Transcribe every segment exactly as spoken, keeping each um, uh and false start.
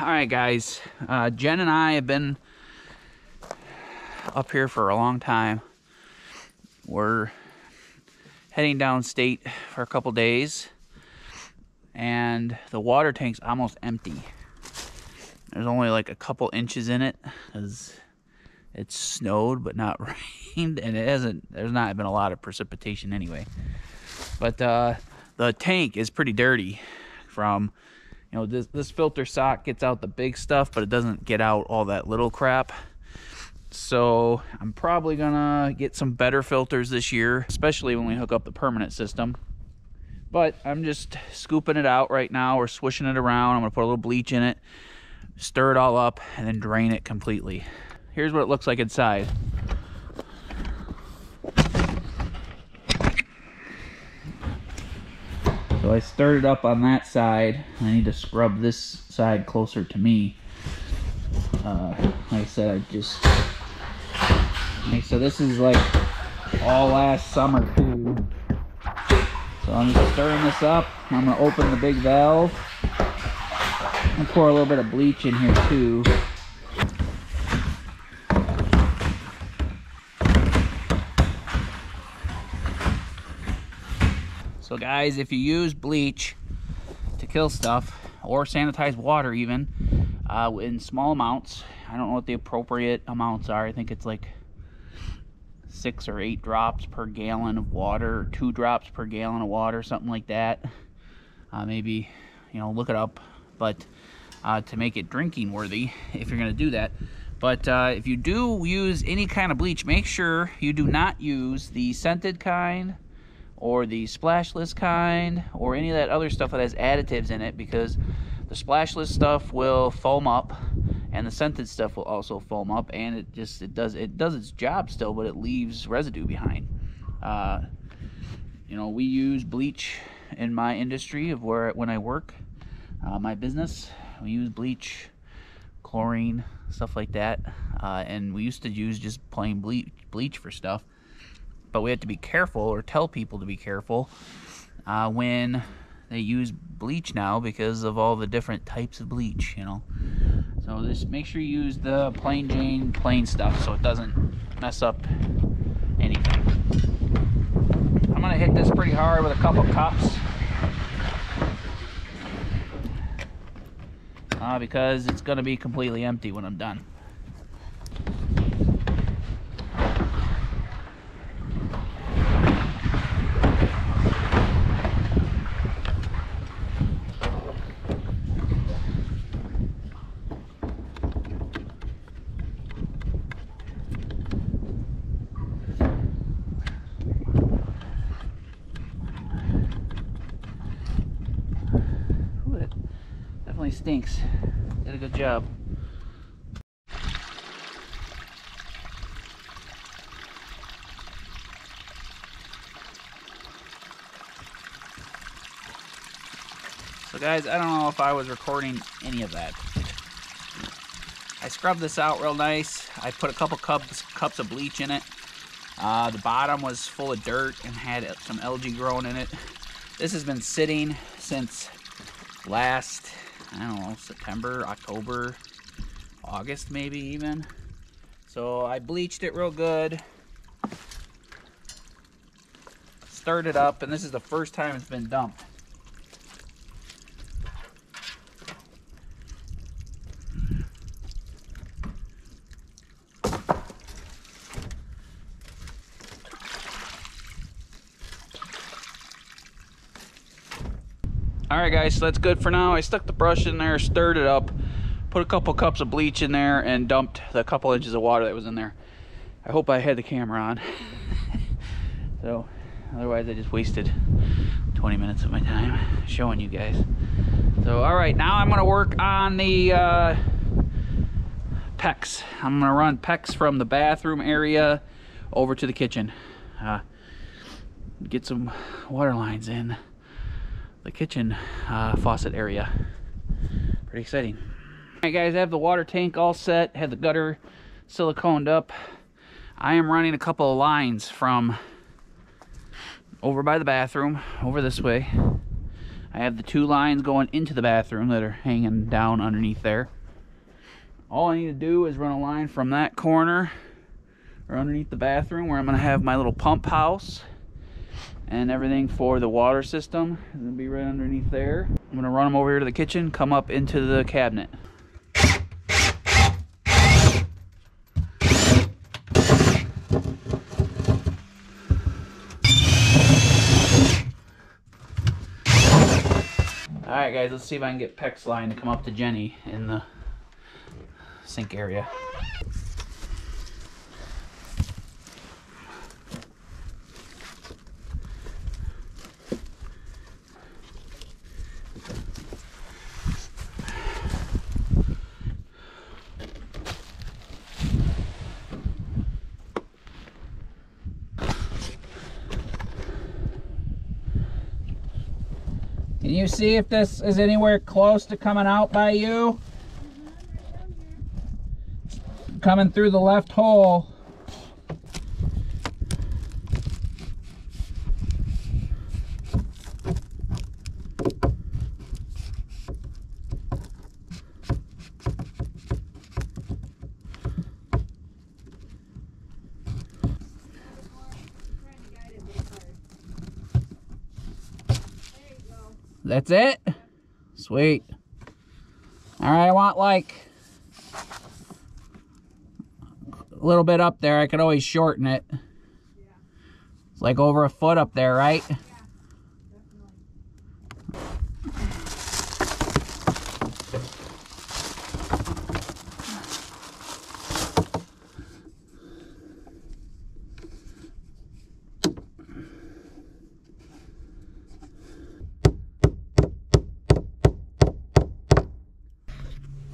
all right guys, uh, Jen and I have been up here for a long time. We're heading downstate for a couple days, and the water tank's almost empty. There's only like a couple inches in it because it's snowed but not rained, and it hasn't, there's not been a lot of precipitation anyway. But uh, the tank is pretty dirty from, you know, this, this filter sock gets out the big stuff, but it doesn't get out all that little crap. So I'm probably gonna get some better filters this year, especially when we hook up the permanent system. But I'm just scooping it out right now. We're swishing it around. I'm gonna put a little bleach in it, stir it all up, and then drain it completely. Here's what it looks like inside. So I stirred it up on that side. I need to scrub this side closer to me. Uh, like I said, I just... Okay, so this is like all last summer too. So I'm just stirring this up. I'm going to open the big valve. I'm gonna pour a little bit of bleach in here too. So guys, if you use bleach to kill stuff, or sanitize water even, uh, in small amounts, I don't know what the appropriate amounts are. I think it's like six or eight drops per gallon of water, or two drops per gallon of water, something like that. Uh, maybe, you know, look it up. But uh, to make it drinking worthy, if you're gonna do that. But uh, if you do use any kind of bleach, make sure you do not use the scented kind, or the splashless kind, or any of that other stuff that has additives in it, because the splashless stuff will foam up, and the scented stuff will also foam up, and it just it does it does its job still, but it leaves residue behind. Uh, you know, we use bleach in my industry of where when I work, uh, my business. We use bleach, chlorine, stuff like that, uh, and we used to use just plain bleach bleach for stuff. But we have to be careful, or tell people to be careful uh, when they use bleach now, because of all the different types of bleach, you know. So just make sure you use the plain Jane, plain stuff, so it doesn't mess up anything. I'm gonna hit this pretty hard with a couple cups uh, because it's gonna be completely empty when I'm done. Stinks. Did a good job. So guys, I don't know if I was recording any of that. I scrubbed this out real nice. I put a couple cups cups of bleach in it. Uh, the bottom was full of dirt and had some algae growing in it. This has been sitting since last, I don't know, September, October, August maybe even. So I bleached it real good, stirred it up, and this is the first time it's been dumped. Alright guys, so that's good for now. I stuck the brush in there, stirred it up, put a couple cups of bleach in there, and dumped the couple inches of water that was in there. I hope I had the camera on. So, otherwise I just wasted twenty minutes of my time showing you guys. So, alright, now I'm going to work on the uh, pecs. I'm going to run pecs from the bathroom area over to the kitchen. Uh, get some water lines in the kitchen uh, faucet area. Pretty exciting. All right guys, I have the water tank all set, have the gutter siliconed up. I am running a couple of lines from over by the bathroom over this way I have the two lines going into the bathroom that are hanging down underneath there. All I need to do is run a line from that corner or underneath the bathroom where I'm going to have my little pump house and everything for the water system. It's going to be right underneath there. I'm going to run them over here to the kitchen, come up into the cabinet. Alright guys, let's see if I can get Peck's line to come up to Jenny in the sink area. Can you see if this is anywhere close to coming out by you? Coming through the left hole. That's it? Sweet. All right, I want like a little bit up there. I could always shorten it. Yeah. It's like over a foot up there, right? Yeah, definitely.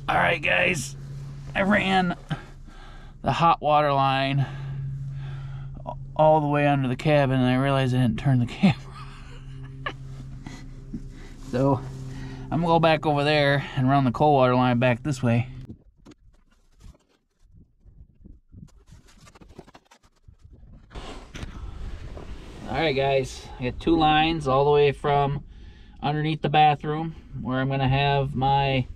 Alright guys, I ran the hot water line all the way under the cabin and I realized I didn't turn the camera so I'm gonna go back over there and run the cold water line back this way. Alright guys, I got two lines all the way from underneath the bathroom where I'm gonna have my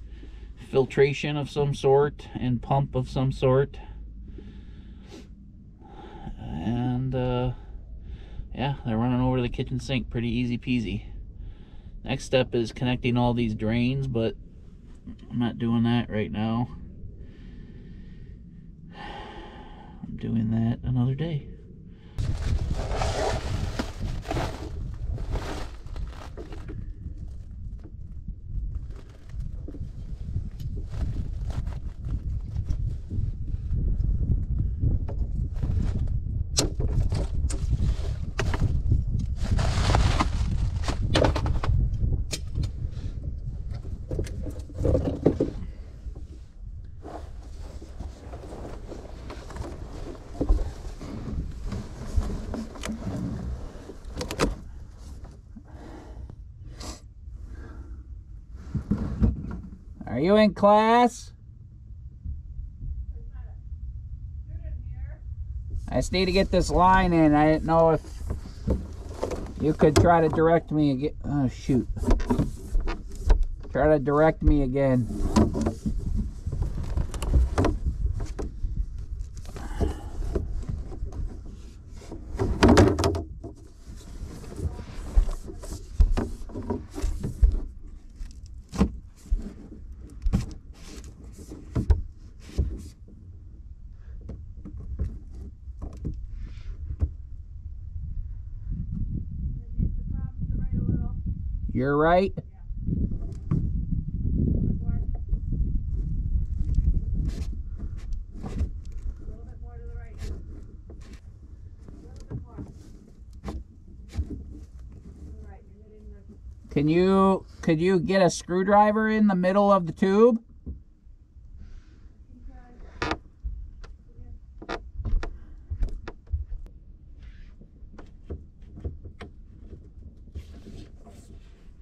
filtration of some sort and pump of some sort, and uh, yeah, they're running over to the kitchen sink. Pretty easy peasy. Next step is connecting all these drains, but I'm not doing that right now. I'm doing that another day. Are you in class? I just need to get this line in. I didn't know if you could try to direct me again. Oh, shoot. Try to direct me again. You're right. Can you could you get a screwdriver in the middle of the tube?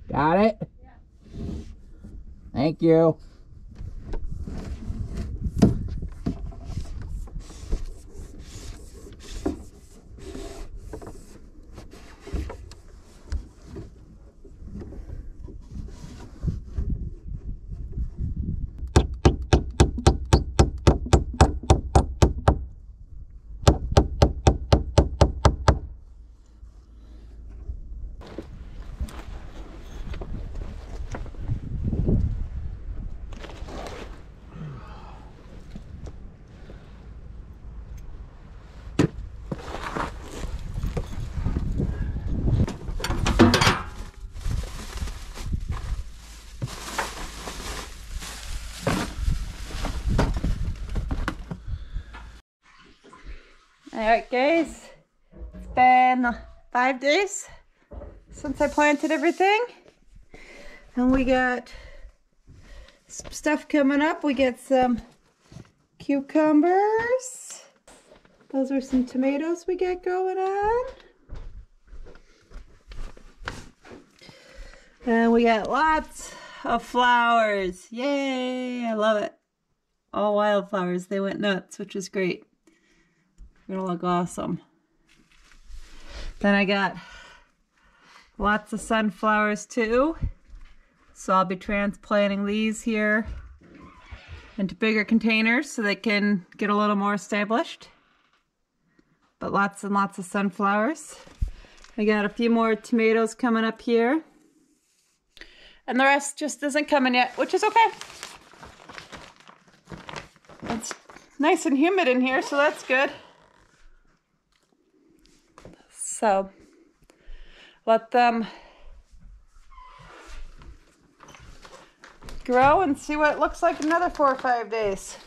Got it? Yeah. Thank you. Alright guys, it's been five days since I planted everything, and we got some stuff coming up. We got some cucumbers. Those are some tomatoes we got going on. And we got lots of flowers. Yay! I love it. All wildflowers. They went nuts, which is great. They're gonna look awesome. Then I got lots of sunflowers too. So I'll be transplanting these here into bigger containers so they can get a little more established. But lots and lots of sunflowers. I got a few more tomatoes coming up here. And the rest just isn't coming yet, which is okay. It's nice and humid in here, so that's good. So, let them grow and see what it looks like in another four or five days.